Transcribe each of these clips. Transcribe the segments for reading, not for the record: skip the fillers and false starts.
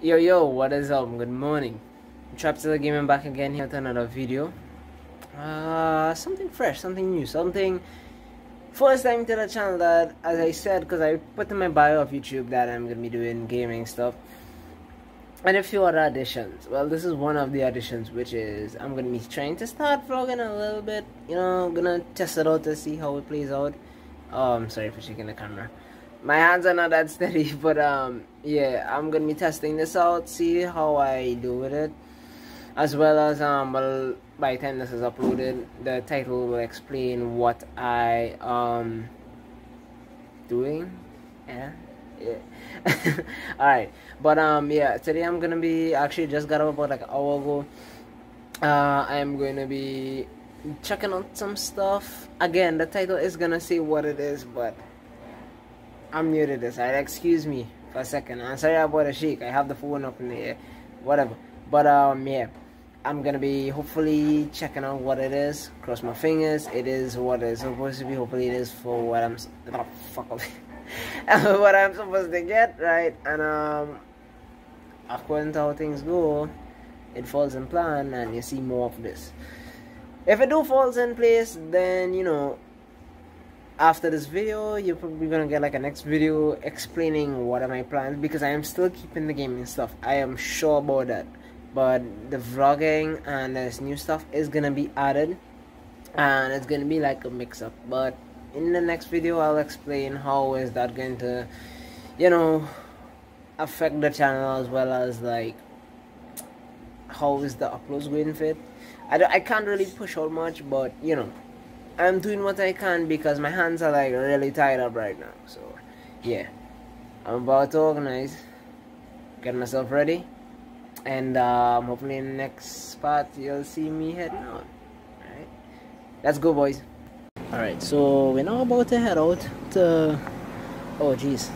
Yo, what is up? Good morning. TRAPzilla Gaming back again here with another video. Something fresh, something new, something first time to the channel. That, as I said, because I put in my bio of YouTube that I'm gonna be doing gaming stuff and a few other additions. Well, this is one of the additions, which is I'm gonna be trying to start vlogging a little bit. You know, I'm gonna test it out to see how it plays out. Oh, I'm sorry for shaking the camera. My hands are not that steady, but yeah, I'm gonna be testing this out, see how I do with it, as well as well, by the time this is uploaded, the title will explain what I doing. Yeah. All right, but yeah, today I'm gonna be, actually just got up about like an hour ago. I'm gonna be checking out some stuff. Again, the title is gonna say what it is, but I'm new to this. Excuse me for a second. I'm sorry about the shake. I have the phone up in the air, whatever. But yeah, I'm gonna be hopefully checking out what it is. Cross my fingers. It is what it's supposed to be. Hopefully, it is for what I'm what I'm supposed to get, right? And according to how things go, it falls in plan, and you see more of this. If it do falls in place, then you know, after this video, you're probably gonna get like a next video explaining what are my plans, because I am still keeping the gaming stuff. I am sure about that, but the vlogging and this new stuff is gonna be added, and it's gonna be like a mix-up. But in the next video, I'll explain how is that going to, you know, affect the channel, as well as like how is the uploads going fit. I can't really push out much, but you know, I'm doing what I can because my hands are like really tied up right now. So yeah, I'm about to organize, get myself ready, and hopefully in the next spot you'll see me heading out. Alright, let's go, boys. Alright, so we're now about to head out to, oh jeez,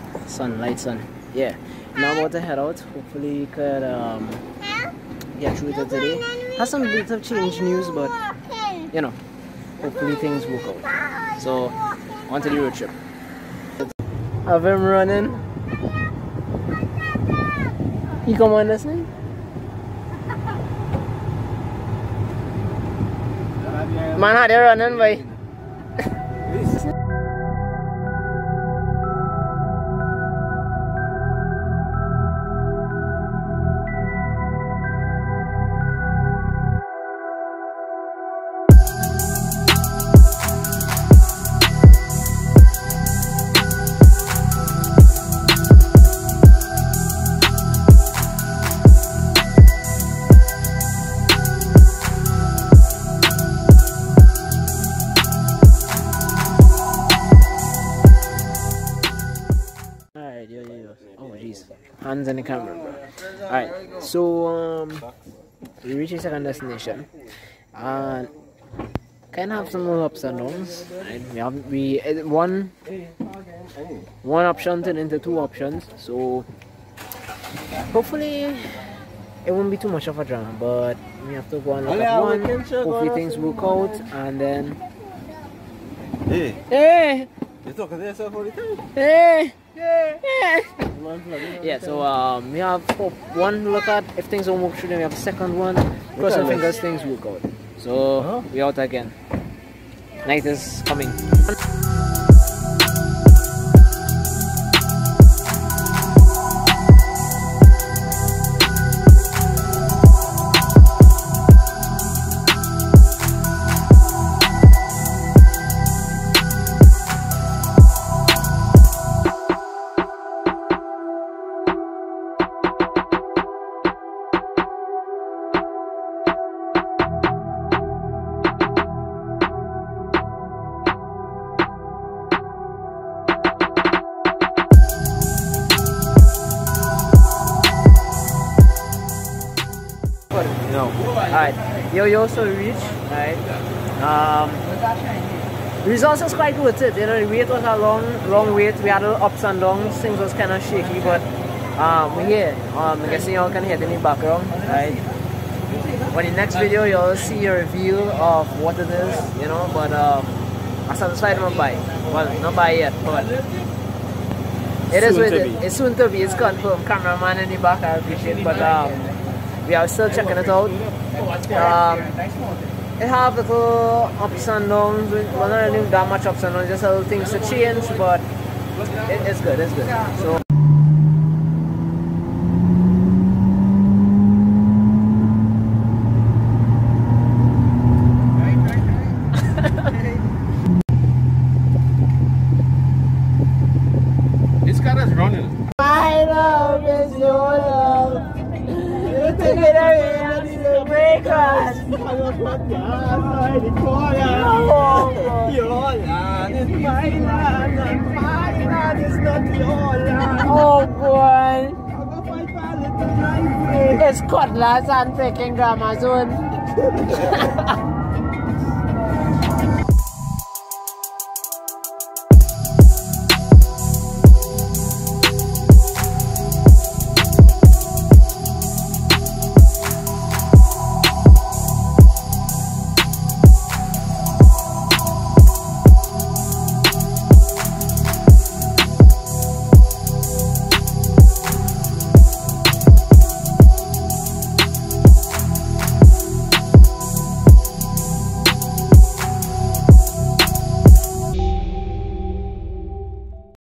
light sun. Yeah, now about to head out. Hopefully we could get through to today. Has some bits of change news, but you know, hopefully things work out. So, on to the road trip. Have him running. You come on listening? Man, how they running, boy? Hands on the camera, bro. Alright, so we reached a second destination, and kind of have some little ups and downs. Right? We have one option turned into two options, so hopefully it won't be too much of a drama. But we have to go and look at one. Hopefully things work out, and then hey, you talking to yourself all the time. Hey. Yeah, so we have one to look at. If things don't work through, then we have a second one. Cross our fingers, things work out. So we out again. Night is coming. Alright, yo, so we reach, right? Results was quite worth it, you know. The wait was a long wait. We had ups and downs, things was kind of shaky, but we're here. I'm guessing y'all can hear it in the background, right? But in the next video, you'll see a review of what it is, you know. But I'm satisfied with my buy. Well, not buy yet, but It is with it. It's soon to be. It's confirmed. Cameraman in the back, I appreciate. But we are still checking it out. It have little ups and downs. Well, not really that much ups and downs. Just little things to change, but it's good. It's good. So. Oh boy! It's cutlass and freaking Grammar Zone.